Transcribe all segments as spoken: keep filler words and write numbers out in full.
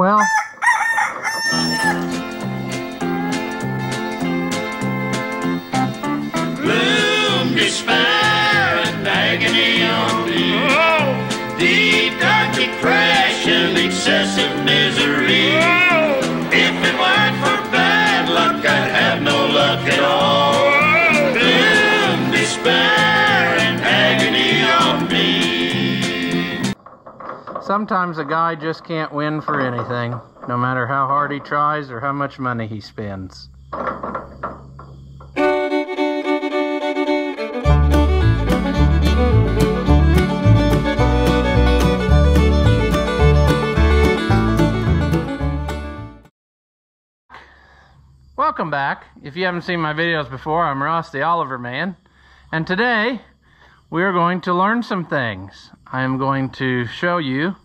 Well... gloom, despair, and agony on me. Deep, dark depression, excessive misery. If it weren't for bad luck, I'd have no luck at all. Gloom, despair, and agony on me. Sometimes a guy just can't win for anything, no matter how hard he tries or how much money he spends. Welcome back. If you haven't seen my videos before, I'm Ross the Oliver Man, and today we are going to learn some things. I am going to show you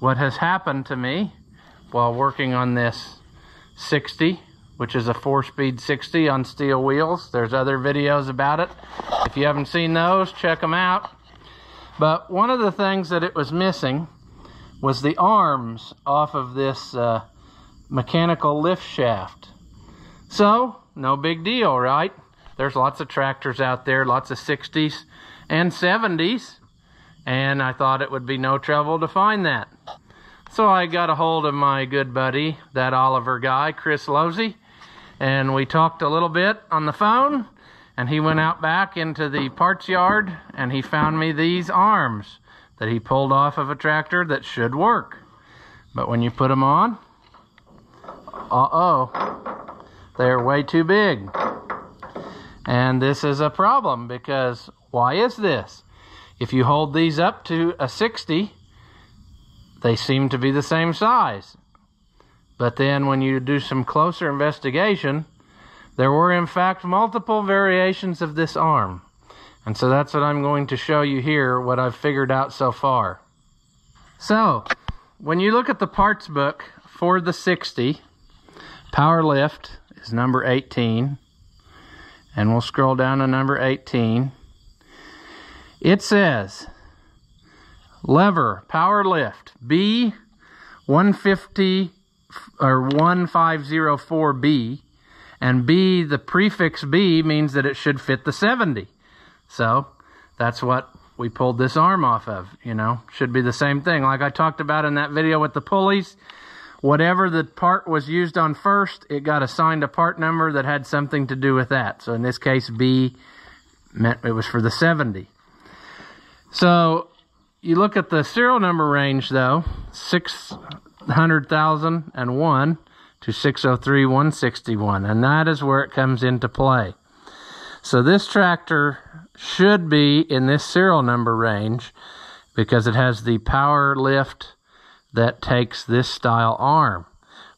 what has happened to me while working on this sixty, which is a four-speed sixty on steel wheels. There's other videos about it. If you haven't seen those, check them out. But one of the things that it was missing was the arms off of this uh, mechanical lift shaft. So, no big deal, right? There's lots of tractors out there, lots of sixties and seventies, and I thought it would be no trouble to find that. So I got a hold of my good buddy, that Oliver guy, Chris Losey, and we talked a little bit on the phone, and he went out back into the parts yard, and he found me these arms that he pulled off of a tractor that should work. But when you put them on, uh-oh, they're way too big. And this is a problem, because why is this? If you hold these up to a sixty, they seem to be the same size. But then when you do some closer investigation, there were in fact multiple variations of this arm. And so that's what I'm going to show you here, what I've figured out so far. So, when you look at the parts book for the sixty, power lift is number eighteen. And we'll scroll down to number eighteen. It says, lever, power lift, B, one fifty, or one five zero four B, and B, the prefix B, means that it should fit the seventy. So, that's what we pulled this arm off of, you know. Should be the same thing. Like I talked about in that video with the pulleys, whatever the part was used on first, it got assigned a part number that had something to do with that. So, in this case, B meant it was for the seventy. So, you look at the serial number range, though, six hundred thousand one to six oh three one sixty-one, and that is where it comes into play. So this tractor should be in this serial number range because it has the power lift that takes this style arm,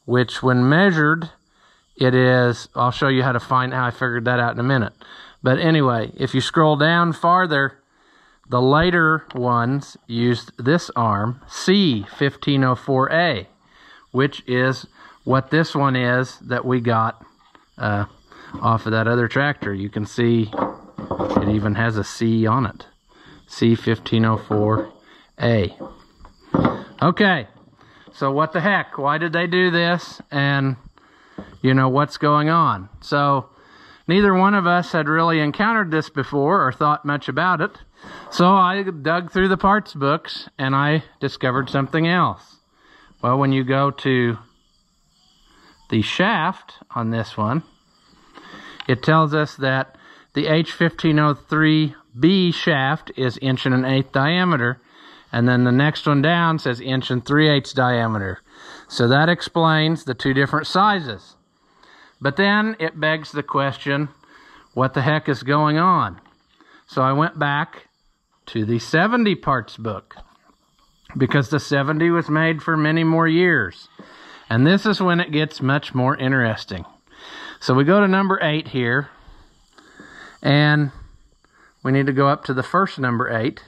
which when measured, it is, I'll show you how to find how I figured that out in a minute. But anyway, if you scroll down farther, the later ones used this arm, C fifteen oh four A, which is what this one is that we got uh, off of that other tractor. You can see it even has a C on it, C fifteen oh four A. Okay, so what the heck? Why did they do this? And, you know, what's going on? So, neither one of us had really encountered this before or thought much about it. So I dug through the parts books and I discovered something else. Well, when you go to the shaft on this one, it tells us that the H fifteen oh three B shaft is inch and an eighth diameter. And then the next one down says inch and three-eighths diameter. So that explains the two different sizes. But then it begs the question, what the heck is going on? So I went back to the seventy parts book because the seventy was made for many more years. And this is when it gets much more interesting. So we go to number eight here, and we need to go up to the first number eight.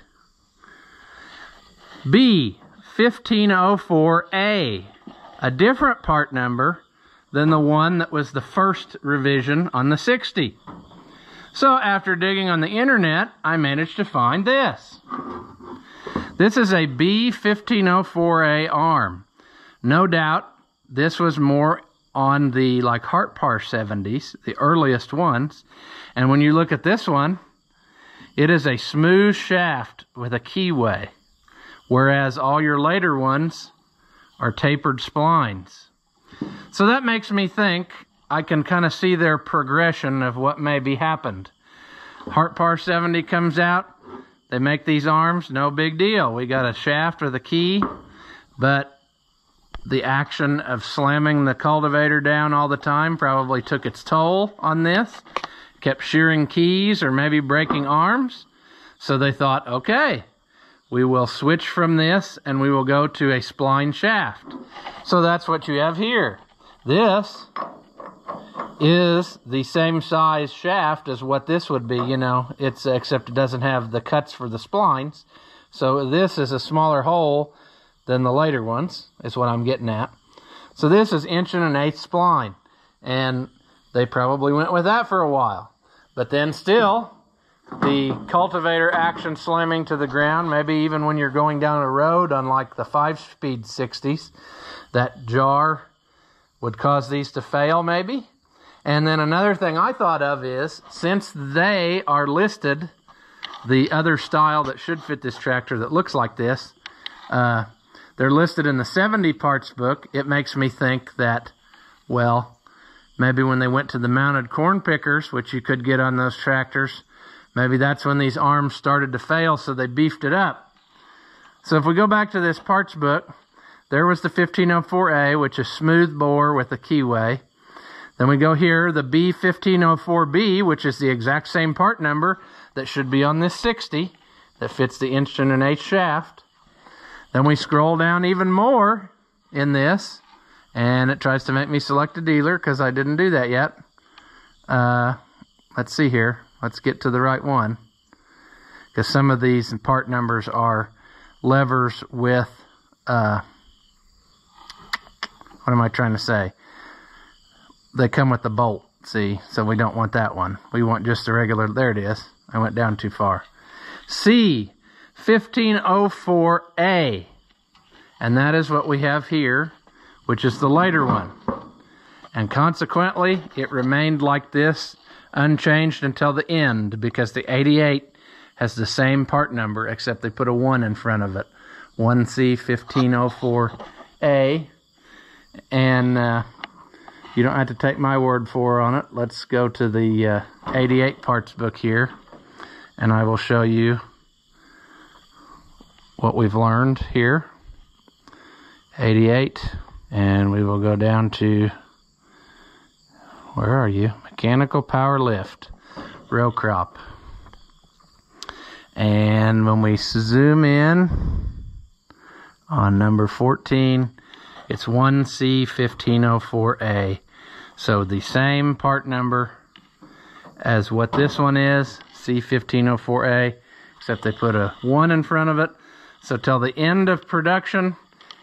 B fifteen oh four A, a different part number than the one that was the first revision on the sixty. So after digging on the internet, I managed to find this. This is a B fifteen oh four A arm. No doubt this was more on the like Hart-Parr seventies, the earliest ones. And when you look at this one, it is a smooth shaft with a keyway, whereas all your later ones are tapered splines. So that makes me think I can kind of see their progression of what may be happened. Hart-Parr seventy comes out, they make these arms, no big deal. We got a shaft with a key, but the action of slamming the cultivator down all the time probably took its toll on this. Kept shearing keys or maybe breaking arms. So they thought, okay, we will switch from this and we will go to a spline shaft. So that's what you have here. This is the same size shaft as what this would be, you know, it's except it doesn't have the cuts for the splines. So this is a smaller hole than the later ones, is what I'm getting at. So this is inch and an eighth spline, and they probably went with that for a while. But then still, the cultivator action slamming to the ground, maybe even when you're going down a road, unlike the five-speed sixties, that jar would cause these to fail maybe. And then another thing I thought of is, since they are listed, the other style that should fit this tractor that looks like this, uh, they're listed in the seventy parts book. It makes me think that, well, maybe when they went to the mounted corn pickers, which you could get on those tractors, maybe that's when these arms started to fail, so they beefed it up. So if we go back to this parts book, there was the fifteen oh four A, which is smooth bore with a keyway. Then we go here, the B fifteen oh four B, which is the exact same part number that should be on this sixty, that fits the inch and an eighth shaft. Then we scroll down even more in this, and it tries to make me select a dealer because I didn't do that yet. Uh, let's see here. Let's get to the right one, because some of these part numbers are levers with, uh, what am I trying to say? They come with the bolt, see? So we don't want that one. We want just the regular. There it is. I went down too far. C. fifteen oh four A, and that is what we have here, which is the later one, and consequently it remained like this, unchanged until the end, because the eighty-eight has the same part number except they put a one in front of it, one C fifteen oh four A. And uh, you don't have to take my word for on it. Let's go to the uh, eighty-eight parts book here, and I will show you what we've learned here. eighty-eight, and we will go down to, where are you? Mechanical power lift, row crop. And when we zoom in on number fourteen, it's one C fifteen oh four A. So the same part number as what this one is, C fifteen oh four A, except they put a one in front of it. So till the end of production,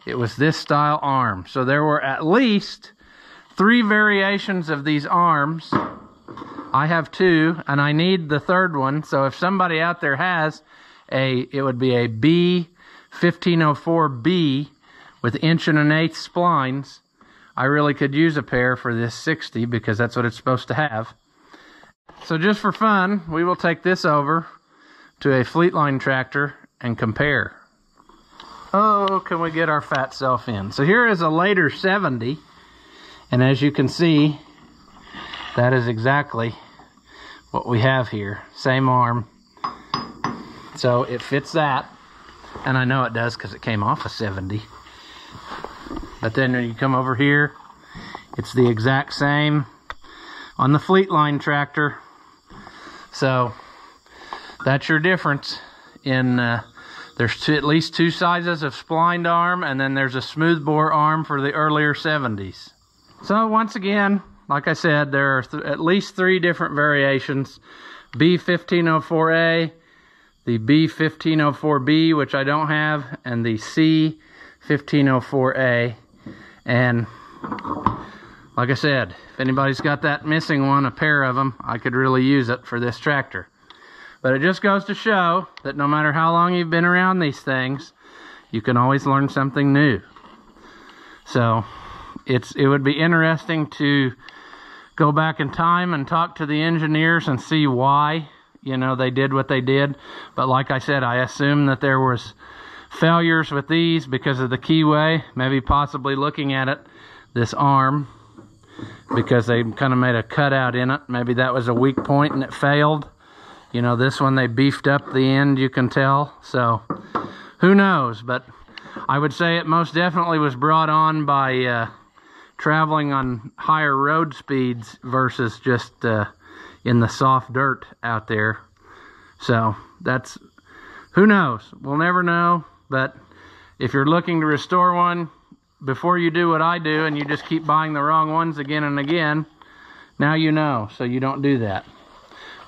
it was this style arm. So there were at least three variations of these arms. I have two, and I need the third one. So if somebody out there has a, it would be a B fifteen oh four B with inch and an eighth splines. I really could use a pair for this sixty, because that's what it's supposed to have. So just for fun, we will take this over to a Fleetline tractor and compare. Oh, can we get our fat self in? So here is a later seventy, and as you can see, that is exactly what we have here. Same arm. So it fits that, and I know it does because it came off a seventy. But then when you come over here, it's the exact same on the Fleetline tractor. So that's your difference in uh, there's two, at least two sizes of splined arm, and then there's a smooth bore arm for the earlier seventies. So once again, like I said, there are th at least three different variations. B fifteen oh four A, the B fifteen oh four B, which I don't have, and the C fifteen oh four A. And like I said, if anybody's got that missing one, a pair of them, I could really use it for this tractor. But it just goes to show that no matter how long you've been around these things, you can always learn something new. So it's it would be interesting to go back in time and talk to the engineers and see why, you know, they did what they did. But like I said, I assume that there was failures with these because of the keyway, maybe possibly looking at it, this arm, because they kind of made a cutout in it. Maybe that was a weak point and it failed. You know, this one they beefed up the end, you can tell. So who knows? But I would say it most definitely was brought on by uh, traveling on higher road speeds versus just uh, in the soft dirt out there. So that's, who knows? We'll never know. But if you're looking to restore one, before you do what I do and you just keep buying the wrong ones again and again, now you know, so you don't do that.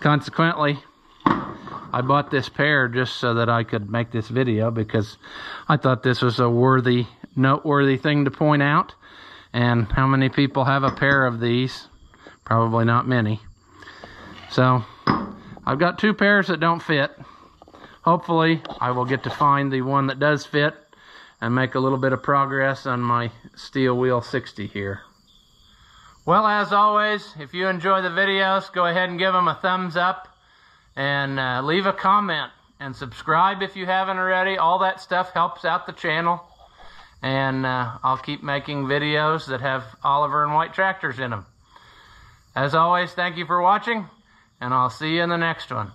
Consequently, I bought this pair just so that I could make this video, because I thought this was a worthy, noteworthy thing to point out. And how many people have a pair of these? Probably not many. So I've got two pairs that don't fit. Hopefully I will get to find the one that does fit and make a little bit of progress on my steel wheel sixty here. Well, as always, if you enjoy the videos, go ahead and give them a thumbs up, and uh, leave a comment and subscribe if you haven't already. All that stuff helps out the channel, and uh, I'll keep making videos that have Oliver and White tractors in them. As always, thank you for watching, and I'll see you in the next one.